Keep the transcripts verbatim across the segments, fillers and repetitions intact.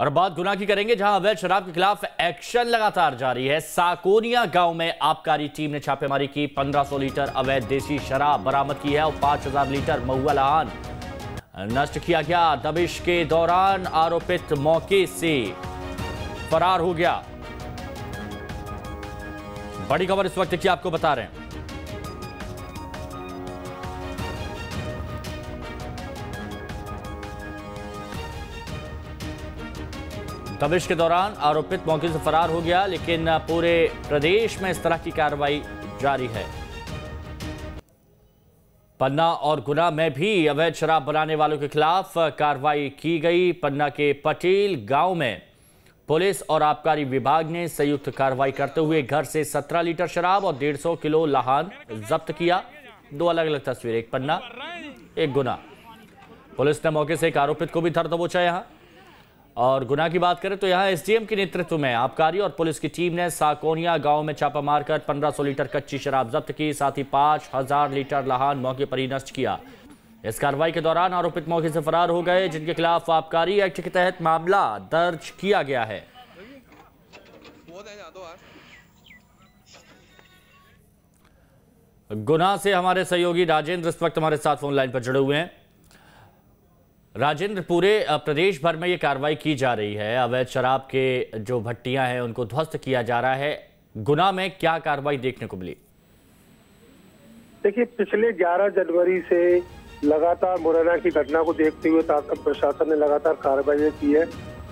और बात गुना की करेंगे, जहां अवैध शराब के खिलाफ एक्शन लगातार जारी है। साकोनिया गांव में आबकारी टीम ने छापेमारी की, पंद्रह सौ लीटर अवैध देसी शराब बरामद की है और पाँच हज़ार लीटर महुआ लाहान नष्ट किया गया। दबिश के दौरान आरोपित मौके से फरार हो गया। बड़ी खबर इस वक्त की आपको बता रहे हैं। दबिश के दौरान आरोपित मौके से फरार हो गया, लेकिन पूरे प्रदेश में इस तरह की कार्रवाई जारी है। पन्ना और गुना में भी अवैध शराब बनाने वालों के खिलाफ कार्रवाई की गई। पन्ना के पटेल गांव में पुलिस और आबकारी विभाग ने संयुक्त कार्रवाई करते हुए घर से सत्रह लीटर शराब और डेढ़ सौ किलो लाहान जब्त किया। दो अलग अलग तस्वीरें, एक पन्ना एक गुना। पुलिस ने मौके से एक आरोपित को भी धर दबोचा। यहाँ और गुना की बात करें तो यहाँ एसडीएम के नेतृत्व में आबकारी और पुलिस की टीम ने साकोनिया गांव में छापा मारकर पंद्रह सौ लीटर कच्ची शराब जब्त की, साथ ही पाँच हज़ार लीटर लाहान मौके पर ही नष्ट किया। इस कार्रवाई के दौरान आरोपित मौके से फरार हो गए, जिनके खिलाफ आबकारी एक्ट के तहत मामला दर्ज किया गया है। गुना से हमारे सहयोगी राजेंद्र इस वक्त हमारे साथ फोन लाइन पर जुड़े हुए हैं। राजेंद्र, पूरे प्रदेश भर में ये कार्रवाई की जा रही है, अवैध शराब के जो भट्टियां हैं उनको ध्वस्त किया जा रहा है, गुना में क्या कार्रवाई देखने को मिली? देखिए, पिछले ग्यारह जनवरी से लगातार मुरैना की घटना को देखते हुए प्रशासन ने लगातार कार्रवाई की है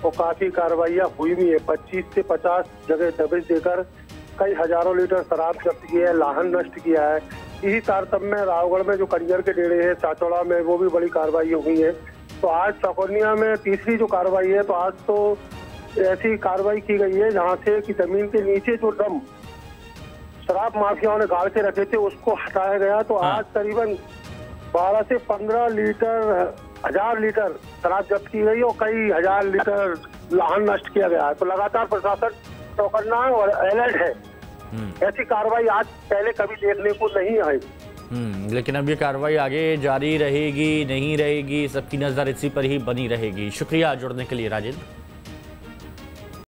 और काफी कार्रवाइयां हुई भी है। पच्चीस से पचास जगह दबिश देकर कई हजारों लीटर शराब जब्त किया है, लाहन नष्ट किया है। इसी तारतम्य में रावगढ़ में जो करियर के डेरे है, चाचौड़ा में, वो भी बड़ी कार्रवाई हुई है। तो आज साकोनिया में तीसरी जो कार्रवाई है, तो आज तो ऐसी कार्रवाई की गई है जहां से कि जमीन के नीचे जो ड्रम शराब माफियाओं ने गाड़ के रखे थे उसको हटाया गया। तो हाँ। आज करीबन बारह से पंद्रह लीटर हजार लीटर शराब जब्त की गई और कई हजार लीटर लाहन नष्ट किया गया है। तो लगातार प्रशासन चौकन्ना है और अलर्ट है। ऐसी कार्रवाई आज पहले कभी देखने को नहीं आई, लेकिन अब ये कार्रवाई आगे जारी रहेगी नहीं रहेगी, सबकी नजर इसी पर ही बनी रहेगी। शुक्रिया जुड़ने के लिए राजेंद्र।